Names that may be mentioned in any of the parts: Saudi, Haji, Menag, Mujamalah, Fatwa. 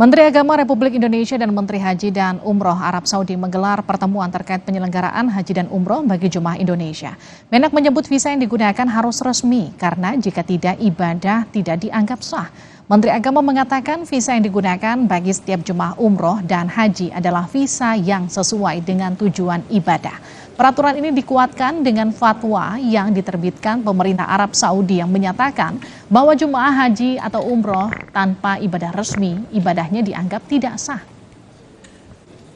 Menteri Agama Republik Indonesia dan Menteri Haji dan Umroh Arab Saudi menggelar pertemuan terkait penyelenggaraan Haji dan Umroh bagi jemaah Indonesia. Menag menyebut visa yang digunakan harus resmi karena jika tidak ibadah tidak dianggap sah. Menteri Agama mengatakan visa yang digunakan bagi setiap jemaah Umroh dan Haji adalah visa yang sesuai dengan tujuan ibadah. Peraturan ini dikuatkan dengan fatwa yang diterbitkan pemerintah Arab Saudi yang menyatakan bahwa jemaah Haji atau Umroh tanpa ibadah resmi ibadahnya dianggap tidak sah.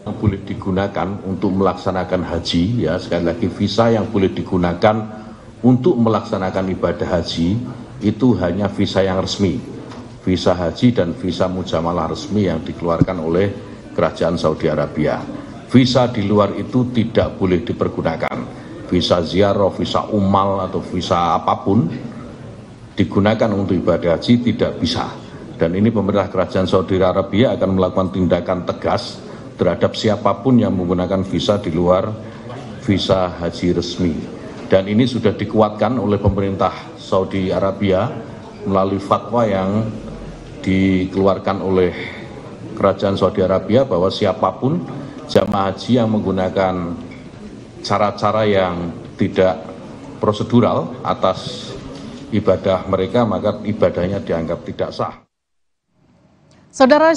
Boleh digunakan untuk melaksanakan haji, ya, sekali lagi visa yang boleh digunakan untuk melaksanakan ibadah haji itu hanya visa yang resmi, visa haji dan visa mujamalah resmi yang dikeluarkan oleh kerajaan Saudi Arabia. Visa di luar itu tidak boleh dipergunakan, visa ziarah, visa umal atau visa apapun digunakan untuk ibadah haji tidak bisa. Dan ini pemerintah kerajaan Saudi Arabia akan melakukan tindakan tegas terhadap siapapun yang menggunakan visa di luar visa haji resmi. Dan ini sudah dikuatkan oleh pemerintah Saudi Arabia melalui fatwa yang dikeluarkan oleh kerajaan Saudi Arabia bahwa siapapun jamaah haji yang menggunakan cara-cara yang tidak prosedural atas ibadah mereka maka ibadahnya dianggap tidak sah. Saudara,